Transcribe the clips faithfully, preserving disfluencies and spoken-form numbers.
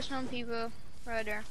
there's some people right there.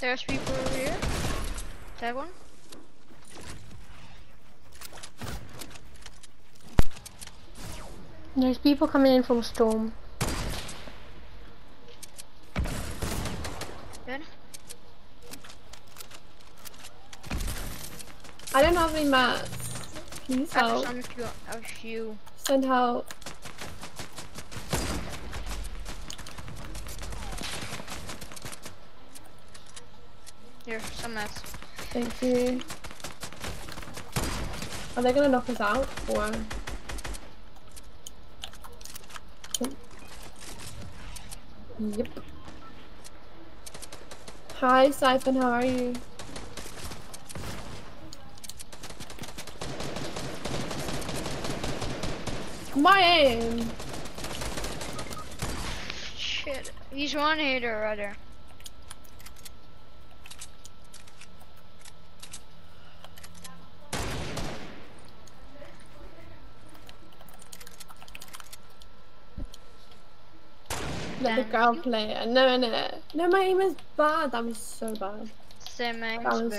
There's people over here. Tag one. There's people coming in from Storm. Good. I don't have any mats. Please help. A few. Send help. Here, some mats. Thank you. Are they gonna knock us out or? Yep. Hi, Siphon. How are you? My aim. Shit, he's one hitter right there. Let the girl play it. No, no, no. No, my aim is bad. That was so bad. Same aim is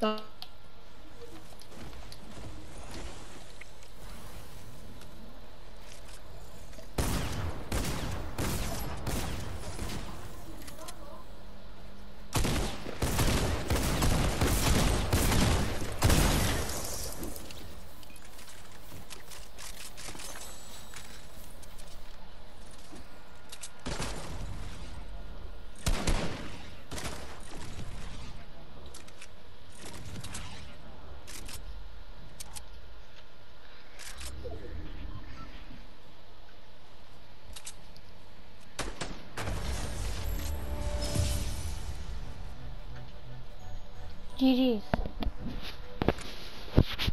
bad. So G Gs's.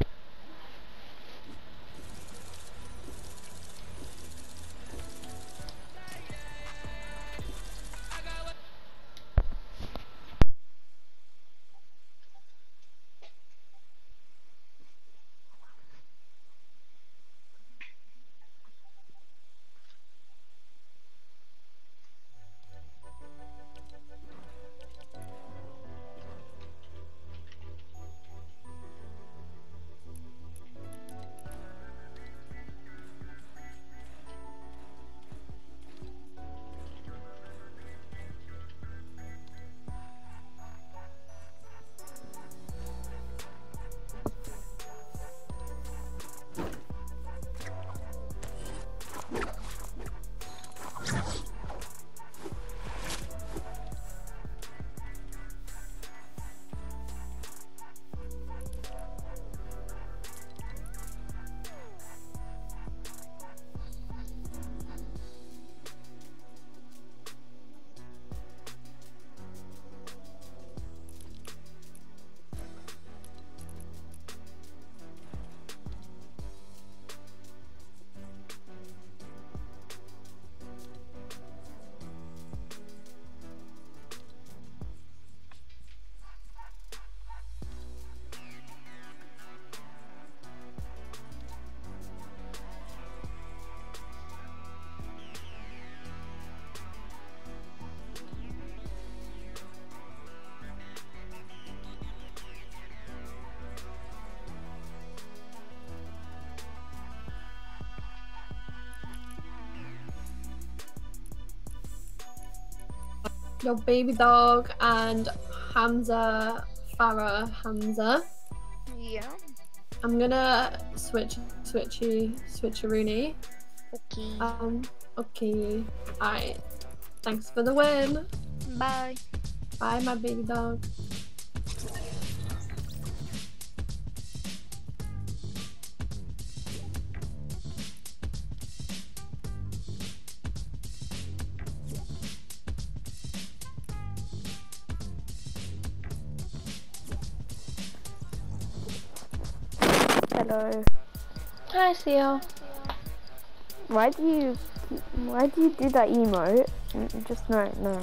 your baby dog and Hamza, Farah, Hamza. Yeah. I'm gonna switch, switchy, switcheroony. Okay. Um, okay. Alright. Thanks for the win. Bye. Bye, my baby dog. Hello. Hi, Theo. Why do you, why do you do that emote? Just no, no.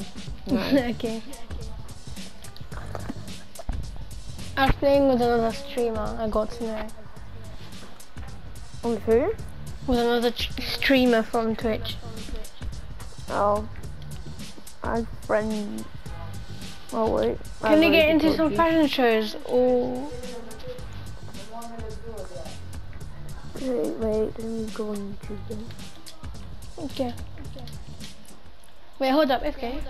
no. Okay. I was playing with another streamer. I got to know. With who? With another streamer from Twitch. Oh. I friend. Oh wait. Can we get into some fashion shows or? Wait, wait, let me go on YouTube then. Okay. okay. Wait, hold up, F K. Okay.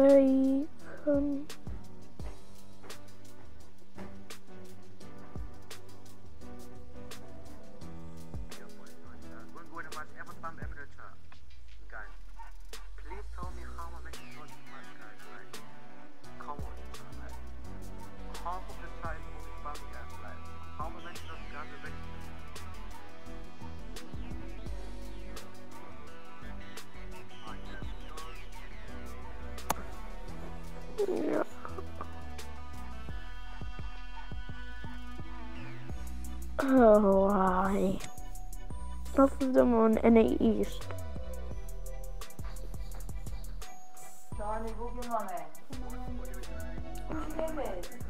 I, um... Oh, why? Both of them on N A East.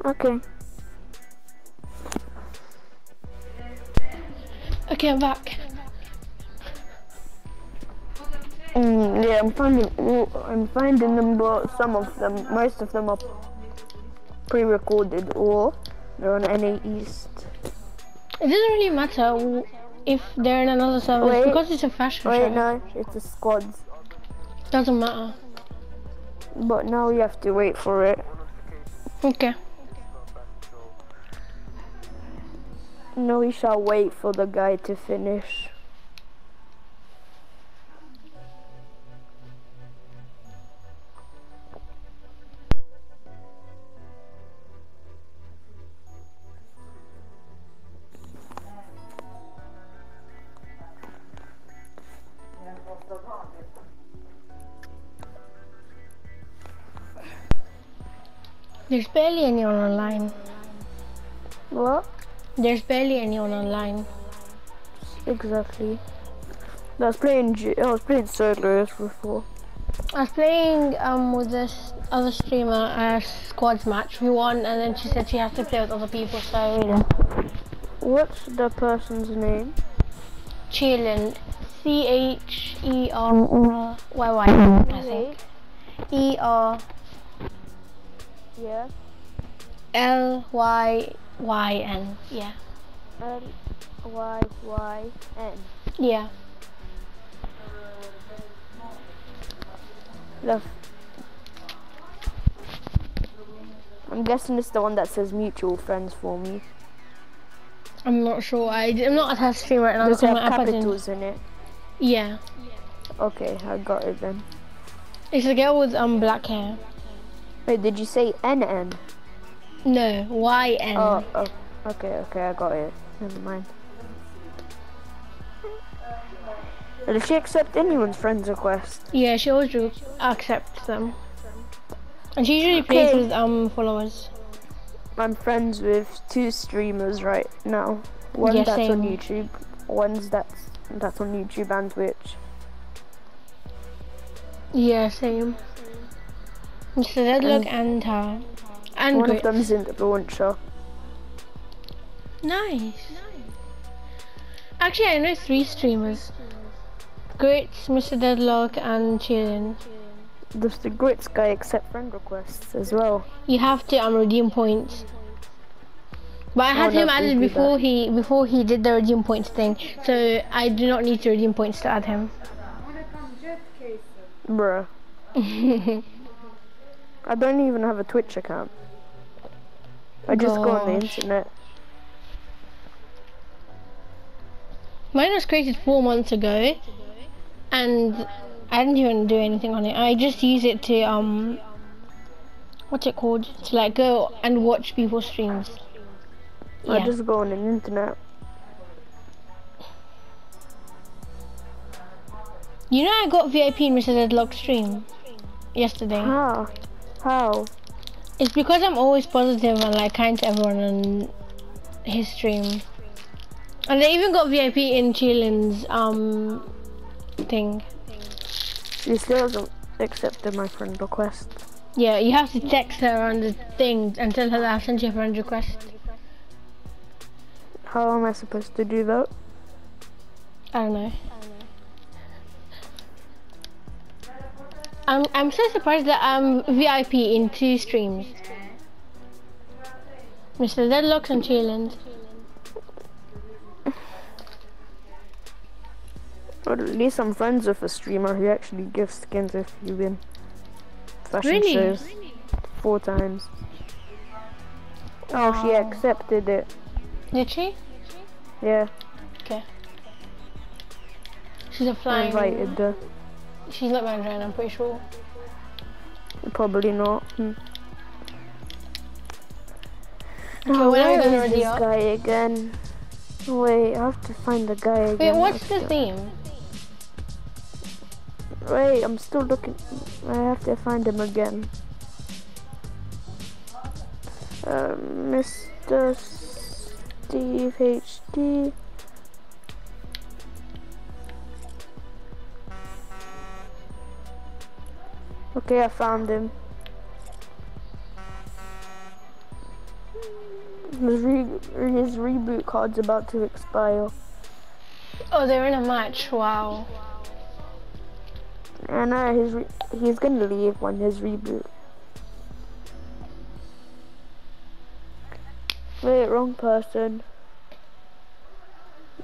Okay. Okay, I'm back. Mm, yeah, I'm finding. I'm finding them, but some of them, most of them are pre-recorded or they're on N A East. It doesn't really matter if they're in another server wait, because it's a fashion wait, show. Wait, no, it's a squad. Doesn't matter. But now you have to wait for it. Okay. Now we shall wait for the guy to finish. There's barely anyone online. What? There's barely anyone online. Exactly. I was playing. G I was playing solos before. I was playing um with this other streamer a squads match. We won, and then she said she has to play with other people. So you know. What's the person's name? Chealyn. C H E R Y Y. I think. E R. Yeah. L Y Y N. Yeah. L Y Y N. Yeah. Love. I'm guessing it's the one that says mutual friends for me. I'm not sure. I I'm not a test streamer and I'm not have capitals in it. Yeah. yeah. Okay, I got it then. It's a girl with um black hair. Wait, did you say N N? No, Y N. Oh, oh, okay, okay, I got it. Never mind. Does she accept anyone's friend's request? Yeah, she always accepts them. And she usually plays okay. with um followers. I'm friends with two streamers right now. One yeah, that's same. on YouTube, one's that's that's on YouTube and Twitch. Yeah, same. Mister Deadlock and her. And, and Grits. One of them's in the launcher. Nice. Actually, I know three streamers. Grits, Mister Deadlock, and Chealyn. Does the Grits guy accept friend requests as well? You have to. I'm um, redeem points. But I had oh, him added before that. he before he did the redeem points thing, so I do not need to redeem points to add him. Bruh. I don't even have a Twitch account. I just Gosh. go on the internet. Mine was created four months ago, and I didn't even do anything on it. I just use it to um, what's it called? To like go and watch people's streams. Yeah. I just go on the internet. You know, I got V I P in Mister Deadlock stream yesterday. How? How? It's because I'm always positive and like kind to everyone on his stream. And I even got V I P in Chealyn's um thing. You still haven't accepted my friend request. Yeah, you have to text her on the thing and tell her that I've sent you a friend request. How am I supposed to do that? I don't know. I'm I'm so surprised that I'm V I P in two streams. Mister Deadlock and Chealyn. But at least I'm friends with a streamer who actually gives skins if you win fashion really? shows really? four times. Oh, oh, she accepted it. Did she? Yeah. Okay. She's a flying. I invited her. She's not my friend, I'm pretty sure. Probably not. Hmm. Okay, oh, where is this guy again? Wait, I have to find the guy again. Wait, what's the theme? Wait, I'm still looking. I have to find him again. Uh, Mister Steve H D. Okay, I found him. His, re his reboot card's about to expire. Oh, they're in a match, wow. I know, his re he's gonna leave when his reboot. Wait, wrong person.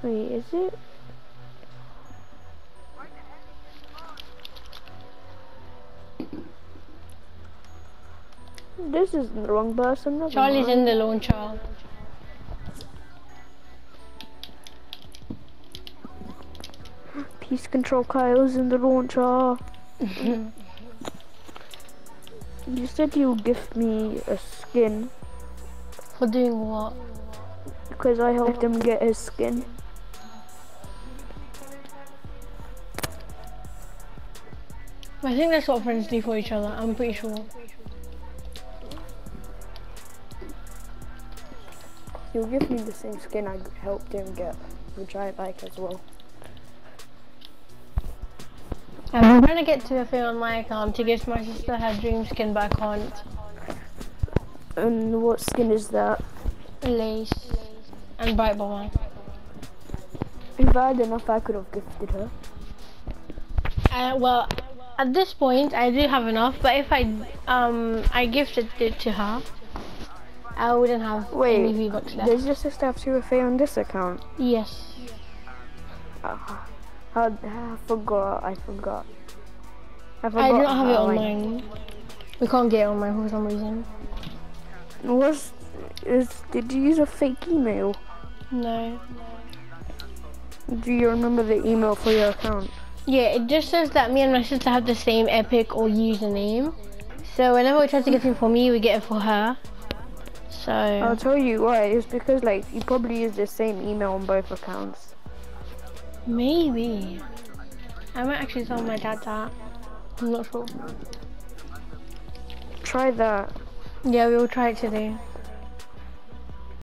Wait, is it? This is the wrong person. Charlie's in the lone child. Peace control, Kyle's in the launcher. You said you'll give me a skin. For doing what? Because I helped him get his skin. I think that's what friends do for each other, I'm pretty sure. He'll give me the same skin I helped him get, which I like as well. I'm trying to get to a thing on my account to give my sister her dream skin, but I can't. And what skin is that? Lace. And bright bomber. If I had enough, I could have gifted her. Uh, well, at this point, I do have enough, but if I um I gifted it to her, I wouldn't have Wait, any V-bucks left. Does your sister have two F A on this account? Yes. Uh, I, I forgot, I forgot. I forgot. I do not have it on mine. We can't get it on mine for some reason. What's, is, did you use a fake email? No. Do you remember the email for your account? Yeah, it just says that me and my sister have the same epic or username. So whenever we try to get it for me, we get it for her. So I'll tell you why. It's because like you probably use the same email on both accounts. Maybe. I might actually tell my dad that. I'm not sure. Try that. Yeah, we will try it today.